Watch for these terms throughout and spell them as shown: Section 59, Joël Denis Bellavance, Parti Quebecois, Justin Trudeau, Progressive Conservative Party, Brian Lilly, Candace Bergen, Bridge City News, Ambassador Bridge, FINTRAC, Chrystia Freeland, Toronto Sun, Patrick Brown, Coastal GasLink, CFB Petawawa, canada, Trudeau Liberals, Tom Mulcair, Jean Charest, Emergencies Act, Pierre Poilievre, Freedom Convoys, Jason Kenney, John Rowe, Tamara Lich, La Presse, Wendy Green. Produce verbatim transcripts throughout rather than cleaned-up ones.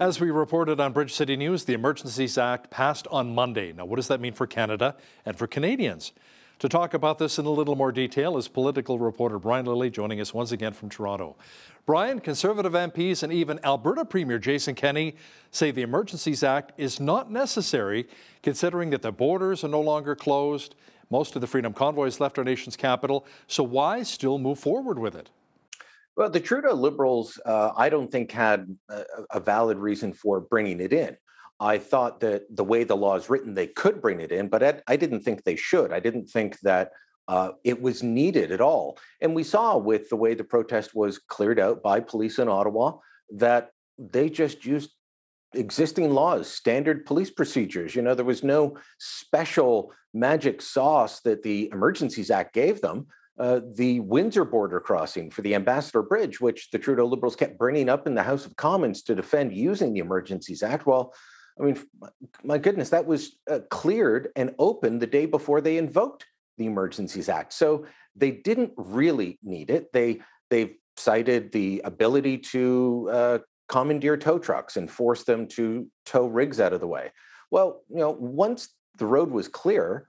As we reported on Bridge City News, the Emergencies Act passed on Monday. Now, what does that mean for Canada and for Canadians? To talk about this in a little more detail is political reporter Brian Lilly, joining us once again from Toronto. Brian, Conservative M Ps and even Alberta Premier Jason Kenney say the Emergencies Act is not necessary, considering that the borders are no longer closed. Most of the Freedom Convoys left our nation's capital, so why still move forward with it? Well, the Trudeau Liberals, uh, I don't think, had a, a valid reason for bringing it in. I thought that the way the law is written, they could bring it in, but I, I didn't think they should. I didn't think that uh, it was needed at all. And we saw with the way the protest was cleared out by police in Ottawa that they just used existing laws, standard police procedures. You know, there was no special magic sauce that the Emergencies Act gave them. Uh, the Windsor border crossing for the Ambassador Bridge, which the Trudeau Liberals kept bringing up in the House of Commons to defend using the Emergencies Act, well, I mean, my goodness, that was uh, cleared and open the day before they invoked the Emergencies Act. So they didn't really need it. They, they've cited the ability to uh, commandeer tow trucks and force them to tow rigs out of the way. Well, you know, once the road was clear,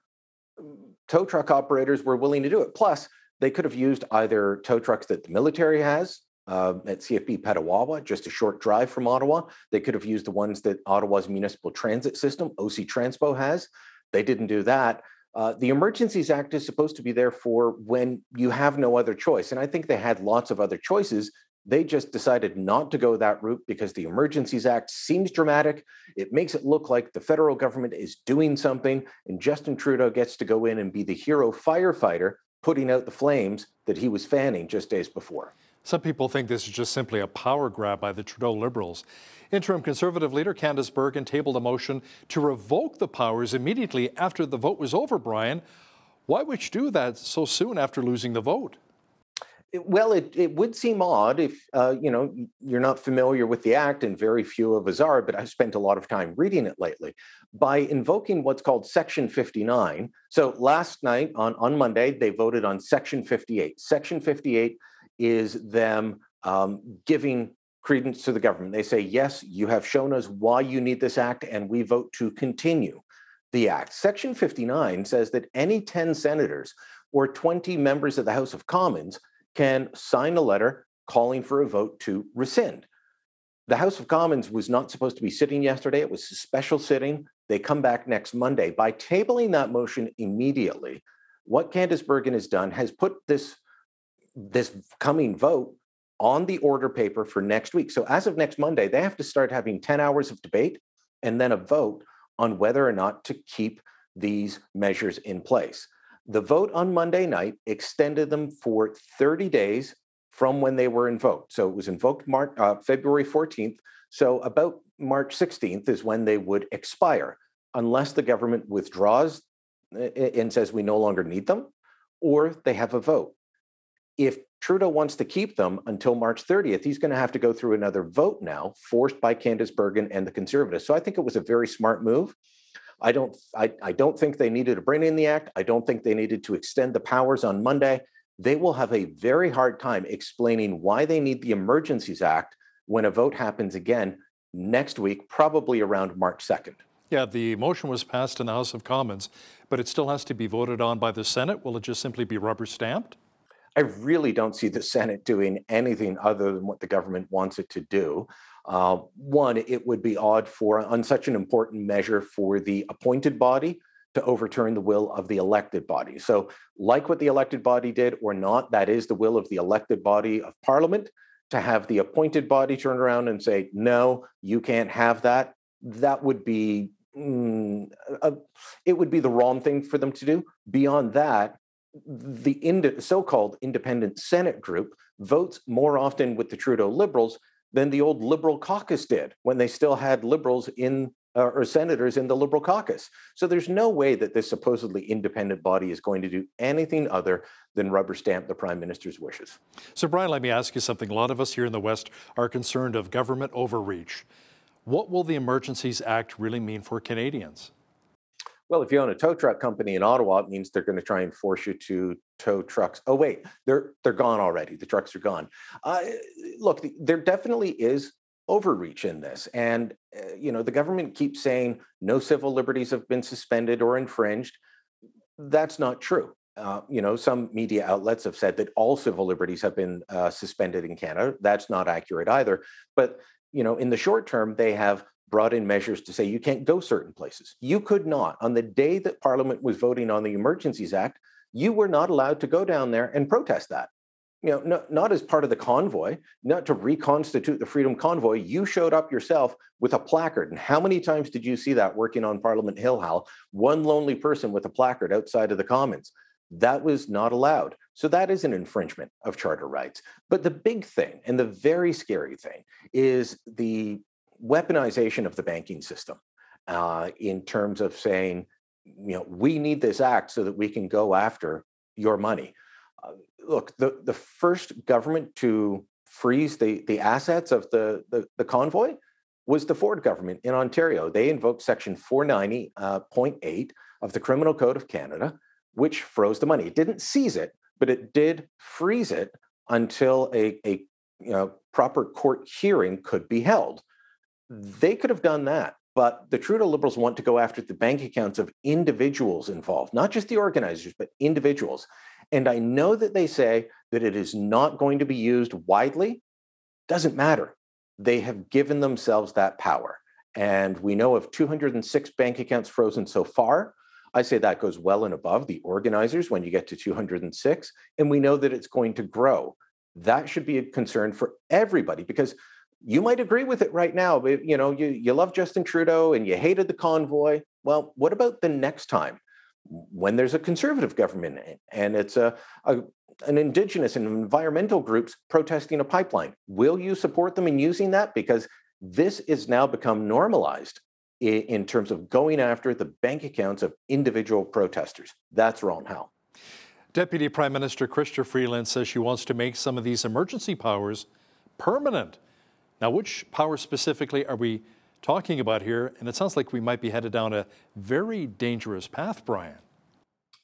tow truck operators were willing to do it. Plus, they could have used either tow trucks that the military has, Uh, at C F B Petawawa, just a short drive from Ottawa. They could have used the ones that Ottawa's municipal transit system, O C Transpo, has. They didn't do that. Uh, the Emergencies Act is supposed to be there for when you have no other choice. And I think they had lots of other choices. They just decided not to go that route because the Emergencies Act seems dramatic. It makes it look like the federal government is doing something, and Justin Trudeau gets to go in and be the hero firefighter, putting out the flames that he was fanning just days before. Some people think this is just simply a power grab by the Trudeau Liberals. Interim Conservative leader Candace Bergen tabled a motion to revoke the powers immediately after the vote was over, Brian. Why would you do that so soon after losing the vote? Well, it, it would seem odd if, uh, you know, you're not familiar with the act, and very few of us are, but I've spent a lot of time reading it lately. By invoking what's called Section fifty-nine, so last night on, on Monday, they voted on Section fifty-eight. Section fifty-eight is them um, giving credence to the government. They say, yes, you have shown us why you need this act, and we vote to continue the act. Section fifty-nine says that any ten senators or twenty members of the House of Commons can sign a letter calling for a vote to rescind. The House of Commons was not supposed to be sitting yesterday. It was a special sitting. They come back next Monday. By tabling that motion immediately, what Candace Bergen has done has put this this coming vote on the order paper for next week. So as of next Monday, they have to start having ten hours of debate and then a vote on whether or not to keep these measures in place. The vote on Monday night extended them for thirty days from when they were invoked. So it was invoked March, uh, February fourteenth. So about March sixteenth is when they would expire, unless the government withdraws and says we no longer need them, or they have a vote. If Trudeau wants to keep them until March thirtieth, he's going to have to go through another vote now, forced by Candace Bergen and the Conservatives. So I think it was a very smart move. I don't, I, I don't think they needed to bring in the act. I don't think they needed to extend the powers on Monday. They will have a very hard time explaining why they need the Emergencies Act when a vote happens again next week, probably around March second. Yeah, the motion was passed in the House of Commons, but it still has to be voted on by the Senate. Will it just simply be rubber stamped? I really don't see the Senate doing anything other than what the government wants it to do. Uh, one, it would be odd for, on such an important measure, for the appointed body to overturn the will of the elected body. So like what the elected body did or not, that is the will of the elected body of Parliament. To have the appointed body turn around and say, no, you can't have that, that would be, mm, a, it would be the wrong thing for them to do. Beyond that, the ind- so-called independent Senate group votes more often with the Trudeau Liberals than the old Liberal caucus did when they still had Liberals in uh, or senators in the Liberal caucus. So there's no way that this supposedly independent body is going to do anything other than rubber stamp the Prime Minister's wishes. So, Brian, let me ask you something. A lot of us here in the West are concerned of government overreach. What will the Emergencies Act really mean for Canadians? Well, if you own a tow truck company in Ottawa, it means they're going to try and force you to tow trucks. Oh, wait, they're they're gone already. The trucks are gone. Uh, look, there definitely is overreach in this. And, uh, you know, the government keeps saying no civil liberties have been suspended or infringed. That's not true. Uh, you know, some media outlets have said that all civil liberties have been uh, suspended in Canada. That's not accurate either. But, you know, in the short term, they have brought in measures to say you can't go certain places. You could not. On the day that Parliament was voting on the Emergencies Act, you were not allowed to go down there and protest that. You know, no, not as part of the convoy, not to reconstitute the Freedom Convoy. You showed up yourself with a placard. And how many times did you see that working on Parliament Hill, Hal? One lonely person with a placard outside of the Commons. That was not allowed. So that is an infringement of charter rights. But the big thing and the very scary thing is the weaponization of the banking system uh, in terms of saying, you know, we need this act so that we can go after your money. Uh, look, the, the first government to freeze the, the assets of the, the, the convoy was the Ford government in Ontario. They invoked Section four ninety point eight uh, of the Criminal Code of Canada, which froze the money. It didn't seize it, but it did freeze it until a, a you know, proper court hearing could be held. They could have done that, but the Trudeau Liberals want to go after the bank accounts of individuals involved, not just the organizers, but individuals. And I know that they say that it is not going to be used widely. Doesn't matter. They have given themselves that power. And we know of two hundred six bank accounts frozen so far. I say that goes well and above the organizers when you get to two hundred six. And we know that it's going to grow. That should be a concern for everybody, because you might agree with it right now, but you know, you, you love Justin Trudeau and you hated the convoy. Well, what about the next time when there's a Conservative government and it's a, a an Indigenous and environmental groups protesting a pipeline? Will you support them in using that? Because this is now become normalized in, in terms of going after the bank accounts of individual protesters. That's wrong, Hal. Deputy Prime Minister Chrystia Freeland says she wants to make some of these emergency powers permanent. Now, which power specifically are we talking about here? And it sounds like we might be headed down a very dangerous path, Brian.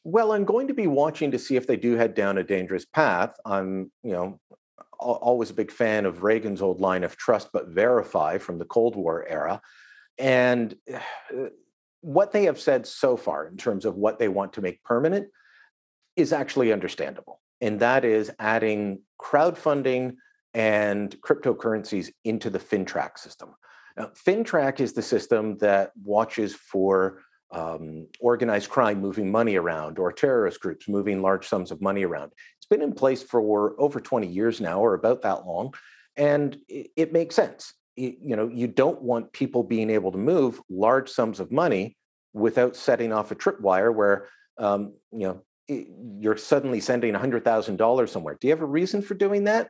Well, I'm going to be watching to see if they do head down a dangerous path. I'm, you know, always a big fan of Reagan's old line of trust but verify from the Cold War era. And what they have said so far in terms of what they want to make permanent is actually understandable. And that is adding crowdfunding and cryptocurrencies into the FINTRAC system. Now, FINTRAC is the system that watches for um, organized crime moving money around or terrorist groups moving large sums of money around. It's been in place for over twenty years now, or about that long, and it, it makes sense. It, you know, you don't want people being able to move large sums of money without setting off a tripwire where, um, you know, it, you're suddenly sending one hundred thousand dollars somewhere. Do you have a reason for doing that?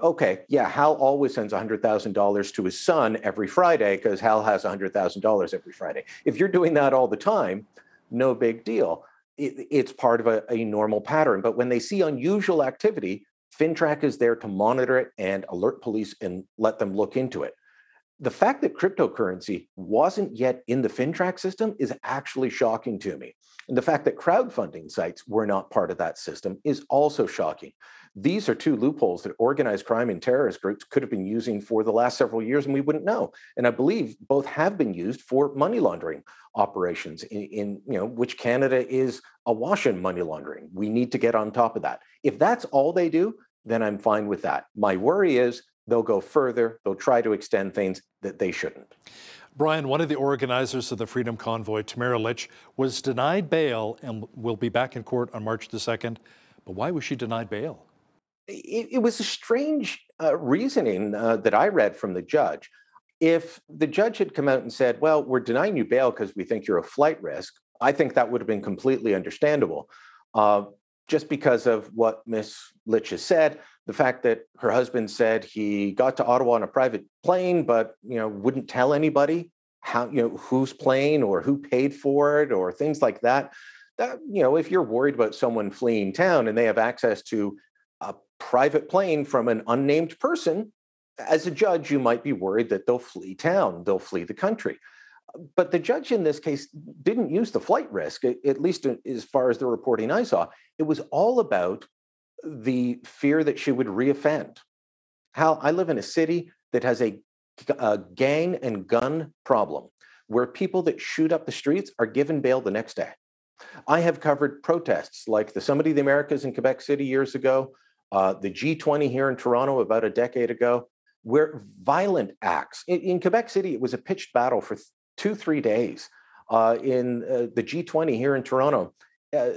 Okay, yeah, Hal always sends one hundred thousand dollars to his son every Friday because Hal has one hundred thousand dollars every Friday. If you're doing that all the time, no big deal. It, it's part of a, a normal pattern. But when they see unusual activity, FINTRAC is there to monitor it and alert police and let them look into it. The fact that cryptocurrency wasn't yet in the FINTRAC system is actually shocking to me. And the fact that crowdfunding sites were not part of that system is also shocking. These are two loopholes that organized crime and terrorist groups could have been using for the last several years, and we wouldn't know. And I believe both have been used for money laundering operations, in, in you know, which Canada is awash in money laundering. We need to get on top of that. If that's all they do, then I'm fine with that. My worry is they'll go further. They'll try to extend things that they shouldn't. Brian, one of the organizers of the Freedom Convoy, Tamara Lich, was denied bail and will be back in court on March the second. But why was she denied bail? It, it was a strange uh, reasoning uh, that I read from the judge. If the judge had come out and said, well, we're denying you bail because we think you're a flight risk, I think that would have been completely understandable. Uh, just because of what Miz Lich has said, the fact that her husband said he got to Ottawa on a private plane, but you know wouldn't tell anybody how you know whose plane or who paid for it or things like that. That you know, if you're worried about someone fleeing town and they have access to a private plane from an unnamed person, as a judge, you might be worried that they'll flee town, they'll flee the country. But the judge in this case didn't use the flight risk, at least as far as the reporting I saw. It was all about the fear that she would reoffend. Hal, I live in a city that has a uh, gang and gun problem, where people that shoot up the streets are given bail the next day. I have covered protests like the Summit of the Americas in Quebec City years ago, uh, the G twenty here in Toronto about a decade ago, where violent acts, in, in Quebec City, it was a pitched battle for two, three days. Uh, in uh, the G twenty here in Toronto, uh,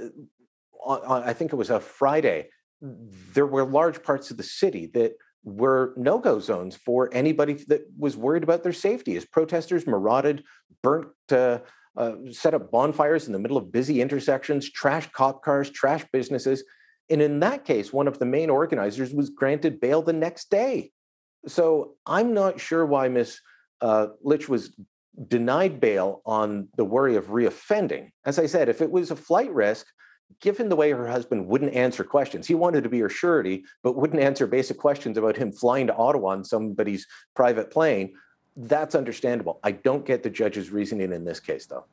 on, on, I think it was a Friday, there were large parts of the city that were no-go zones for anybody that was worried about their safety, as protesters marauded, burnt, uh, uh, set up bonfires in the middle of busy intersections, trashed cop cars, trashed businesses. And in that case, one of the main organizers was granted bail the next day. So I'm not sure why Miz Uh, Lich was denied bail on the worry of reoffending. As I said, if it was a flight risk, given the way her husband wouldn't answer questions, he wanted to be her surety, but wouldn't answer basic questions about him flying to Ottawa on somebody's private plane, that's understandable. I don't get the judge's reasoning in this case, though.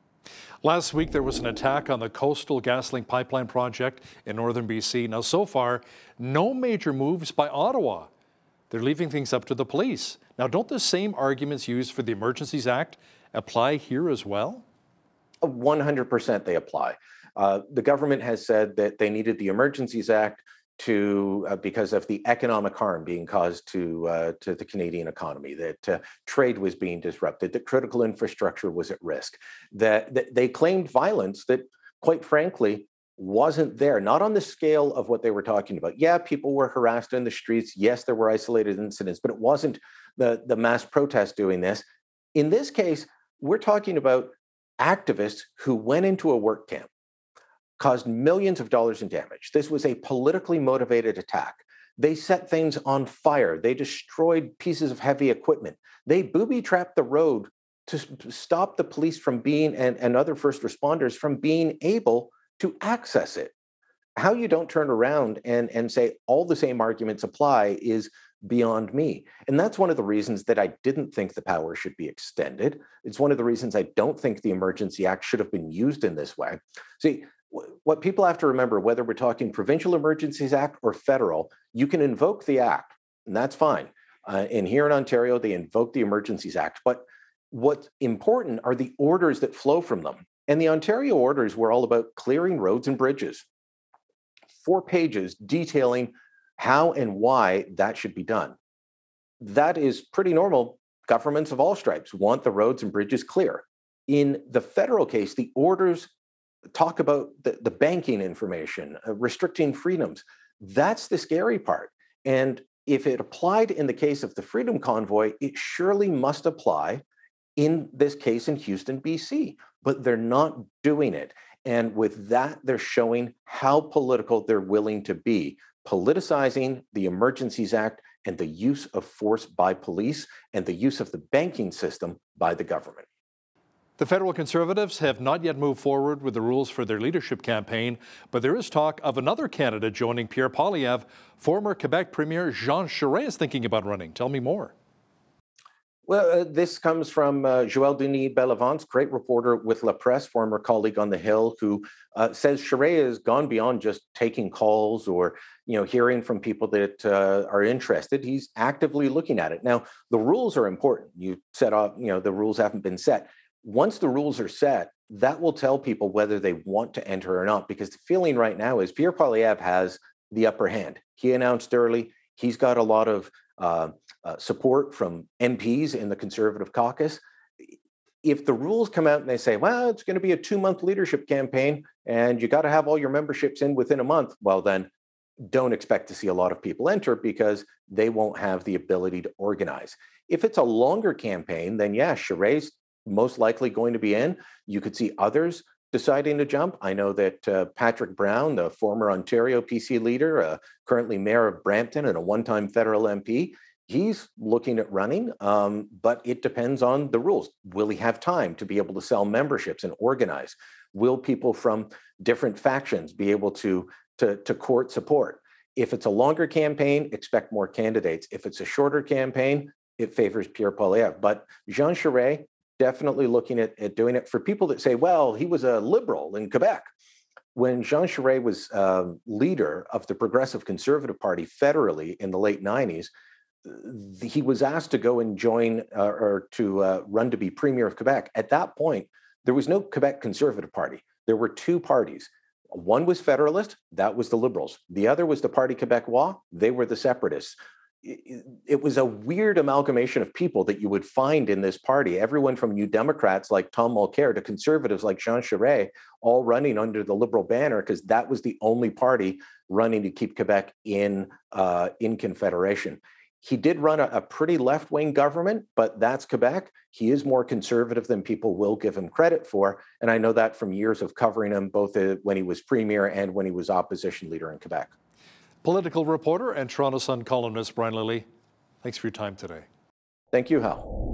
Last week, there was an attack on the Coastal GasLink pipeline project in northern B C. Now, so far, no major moves by Ottawa. They're leaving things up to the police. Now, don't the same arguments used for the Emergencies Act apply here as well? one hundred percent they apply. Uh, the government has said that they needed the Emergencies Act to uh, because of the economic harm being caused to uh, to the Canadian economy, that uh, trade was being disrupted, that critical infrastructure was at risk, that, that they claimed violence that, quite frankly, wasn't there, not on the scale of what they were talking about. Yeah, people were harassed in the streets. Yes, there were isolated incidents, but it wasn't the, the mass protest doing this. In this case, we're talking about activists who went into a work camp, caused millions of dollars in damage. This was a politically motivated attack. They set things on fire. They destroyed pieces of heavy equipment. They booby-trapped the road to stop the police from being, and, and other first responders from being able to access it. How you don't turn around and, and say all the same arguments apply is beyond me. And that's one of the reasons that I didn't think the power should be extended. It's one of the reasons I don't think the Emergency Act should have been used in this way. See, what people have to remember, whether we're talking Provincial Emergencies Act or federal, you can invoke the act, and that's fine. Uh, and here in Ontario, they invoke the Emergencies Act. But what's important are the orders that flow from them. And the Ontario orders were all about clearing roads and bridges. Four pages detailing how and why that should be done. That is pretty normal. Governments of all stripes want the roads and bridges clear. In the federal case, the orders talk about the, the banking information, uh, restricting freedoms. That's the scary part. And if it applied in the case of the Freedom Convoy, it surely must apply in this case in Houston, B C, but they're not doing it. And with that, they're showing how political they're willing to be, politicizing the Emergencies Act and the use of force by police and the use of the banking system by the government. The federal Conservatives have not yet moved forward with the rules for their leadership campaign, but there is talk of another candidate joining Pierre Poilievre. Former Quebec Premier Jean Charest is thinking about running. Tell me more. Well, uh, this comes from uh, Joël Denis Bellavance, great reporter with La Presse, former colleague on the Hill, who uh, says Charest has gone beyond just taking calls or, you know, hearing from people that uh, are interested. He's actively looking at it. Now, the rules are important. You set up, you know, the rules haven't been set. Once the rules are set, that will tell people whether they want to enter or not, because the feeling right now is Pierre Poilievre has the upper hand. He announced early, he's got a lot of uh, uh, support from M Ps in the Conservative caucus. If the rules come out and they say, well, it's going to be a two-month leadership campaign and you got to have all your memberships in within a month, well, then don't expect to see a lot of people enter because they won't have the ability to organize. If it's a longer campaign, then yeah, Charest most likely going to be in. You could see others deciding to jump. I know that uh, Patrick Brown, the former Ontario P C leader, uh, currently mayor of Brampton and a one-time federal M P, he's looking at running, um, but it depends on the rules. Will he have time to be able to sell memberships and organize? Will people from different factions be able to, to, to court support? If it's a longer campaign, expect more candidates. If it's a shorter campaign, it favors Pierre Poilievre. But Jean Charest, definitely looking at, at doing it. For people that say, well, he was a liberal in Quebec. When Jean Charest was uh, leader of the Progressive Conservative Party federally in the late nineties, the, he was asked to go and join uh, or to uh, run to be Premier of Quebec. At that point, there was no Quebec Conservative Party. There were two parties. One was Federalist, that was the Liberals. The other was the Parti Quebecois, they were the Separatists. It was a weird amalgamation of people that you would find in this party. Everyone from New Democrats like Tom Mulcair to Conservatives like Jean Charest, all running under the Liberal banner because that was the only party running to keep Quebec in uh, in Confederation. He did run a, a pretty left-wing government, but that's Quebec. He is more conservative than people will give him credit for. And I know that from years of covering him, both uh, when he was premier and when he was opposition leader in Quebec. Political reporter and Toronto Sun columnist Brian Lilly, thanks for your time today. Thank you, Hal.